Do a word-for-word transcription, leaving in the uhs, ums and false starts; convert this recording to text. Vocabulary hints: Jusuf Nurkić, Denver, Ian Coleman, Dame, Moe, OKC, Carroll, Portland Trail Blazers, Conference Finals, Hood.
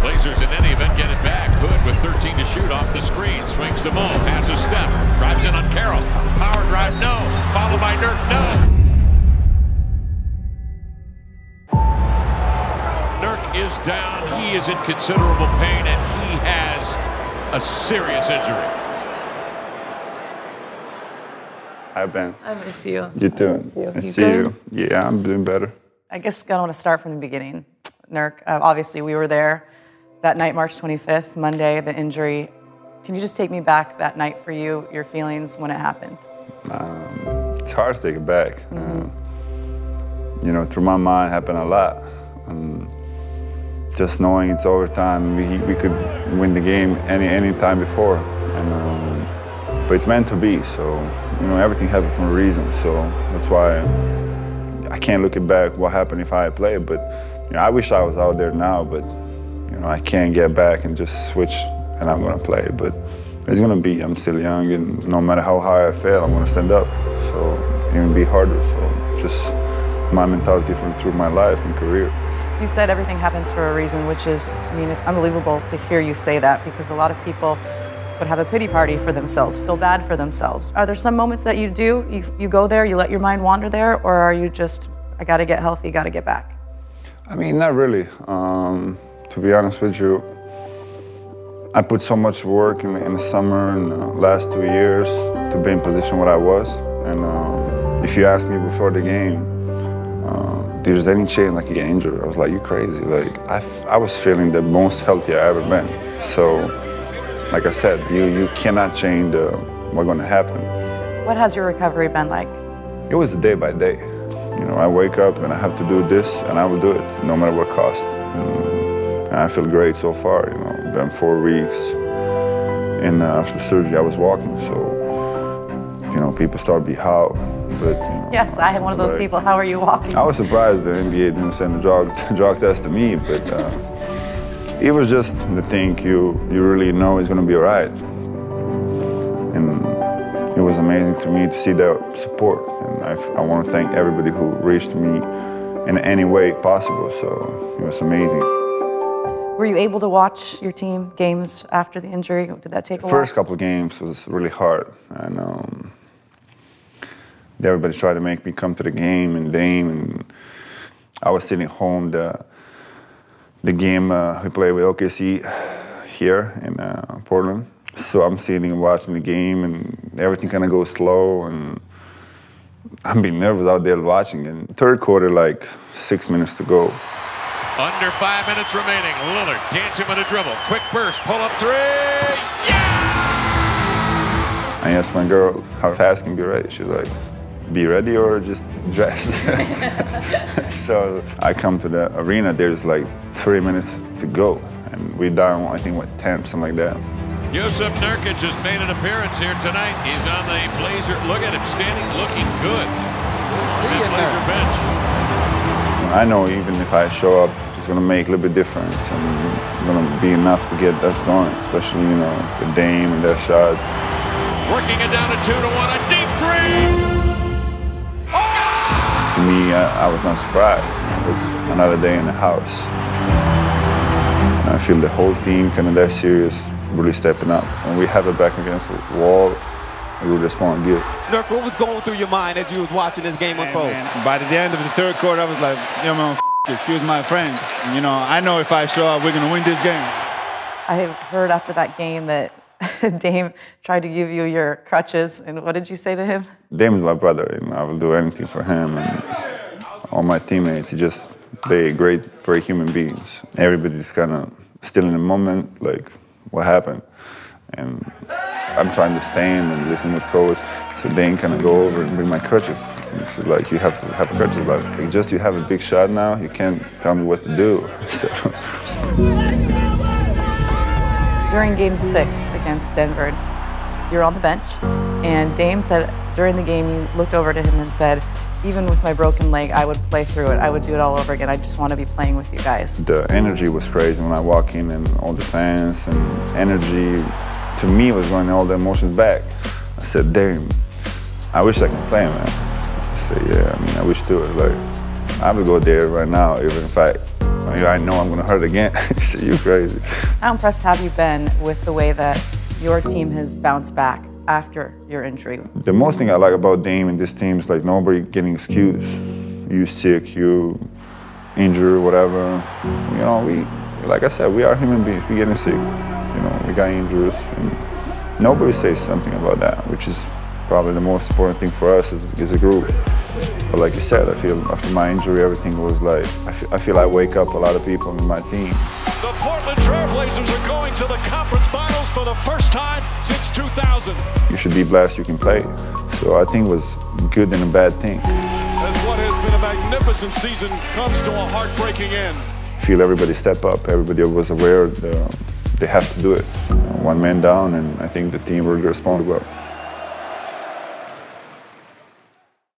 Blazers in any event get it back. Hood with thirteen to shoot off the screen. Swings to Moe. Passes step. Drives in on Carroll. Power drive, no. Followed by Nurk, no. Nurk is down. He is in considerable pain, and he has a serious injury. Hi, Ben. I miss you. You too. I miss you. See you. Yeah, I'm doing better. I guess I want to start from the beginning. Nurk, uh, obviously we were there that night, March twenty-fifth, Monday, the injury. Can you just take me back that night for you, your feelings when it happened? Um, it's hard to take it back. Mm -hmm. um, you know, through my mind, happened a lot. Um, just knowing it's overtime, we, we could win the game any any time before. And, um, but it's meant to be, so you know everything happened for a reason. So that's why I can't look it back. What happened if I had played? But you know, I wish I was out there now, but you know, I can't get back and just switch and I'm gonna play. But it's gonna be, I'm still young, and no matter how high I fail, I'm gonna stand up. So it's gonna be harder. So just my mentality from through my life and career. You said everything happens for a reason, which is, I mean, it's unbelievable to hear you say that, because a lot of people would have a pity party for themselves, feel bad for themselves. Are there some moments that you do, you, you go there, you let your mind wander there, or are you just, I gotta get healthy, gotta get back? I mean, not really. Um, to be honest with you, I put so much work in, in the summer and the last two years to be in position where I was. And um, if you asked me before the game, uh, there's any chance like you get injured, I was like, you crazy. Like I, I was feeling the most healthy I ever been. So, like I said, you you cannot change the, what's going to happen. What has your recovery been like? It was day by day. You know, I wake up and I have to do this, and I will do it, no matter what cost. And I feel great so far, you know. Been four weeks, and uh, after surgery I was walking, so, you know, people start to be how, but, you know, yes, I am one of those people, how are you walking? I was surprised the N B A didn't send a drug, drug test to me, but uh, it was just the thing you, you really know is going to be all right. And it was amazing to me to see that support, and I, I want to thank everybody who reached me in any way possible, so it was amazing. Were you able to watch your team games after the injury? Did that take a while? The first couple of games was really hard, and um, everybody tried to make me come to the game, and Dame, and I was sitting home the, the game uh, we played with O K C here in uh, Portland. So I'm sitting and watching the game, and everything kind of goes slow, and I'm being nervous out there watching. And third quarter, like six minutes to go. Under five minutes remaining. Lillard dancing with a dribble. Quick burst, pull up three. Yeah! I asked my girl how fast can be ready. She's like, be ready or just dressed. So I come to the arena. There's like three minutes to go, and we're down, I think, what, ten, something like that. Jusuf Nurkić has made an appearance here tonight. He's on the Blazer. Look at him standing, looking good. See you, Blazer bench. I know even if I show up, it's going to make a little bit difference. It's going to be enough to get us going, especially, you know, the Dame and their shot. Working it down to two to one, a deep three! Oh! To me, I, I was not surprised. It was another day in the house. And I feel the whole team kind of that serious. Really stepping up. When we have it back against the wall, we would respond good. Nurk, what was going through your mind as you was watching this game unfold? Man, by the end of the third quarter, I was like, yo, man, excuse my friend. And, you know, I know if I show up, we're going to win this game. I heard after that game that Dame tried to give you your crutches, and what did you say to him? Dame is my brother, and I will do anything for him. And all my teammates, just, they're great, great human beings. Everybody's kind of still in the moment, like, what happened? And I'm trying to stand and listen with coach. So Dane kind of go over and bring my crutches. And she's like, you have to have crutches, but like, just you have a big shot now, you can't tell me what to do. So. During game six against Denver, you're on the bench, and Dame said during the game you looked over to him and said, even with my broken leg, I would play through it. I would do it all over again. I just want to be playing with you guys. The energy was crazy when I walk in, and all the fans and energy, to me, was going all the emotions back. I said, Dame, I wish I could play, man. I said, yeah, I mean, I wish to it. Like, I would go there right now, even if I, I, mean, I know I'm going to hurt again. You crazy. How impressed have you been with the way that your team has bounced back after your injury? The most thing I like about Dame and this team is like nobody getting excused. You sick, you injured, whatever. You know, we, like I said, we are human beings. We getting sick. You know, we got injuries. And nobody says something about that, which is probably the most important thing for us as, as a group. But like you said, I feel after my injury, everything was like, I feel, I feel I wake up a lot of people in my team. The Portland Trail Blazers are going to the Conference Finals for the first time since two thousand. You should be blessed you can play. So I think it was good and a bad thing. As what has been a magnificent season comes to a heartbreaking end. I feel everybody step up, everybody was aware that they have to do it. One man down, and I think the team will respond well.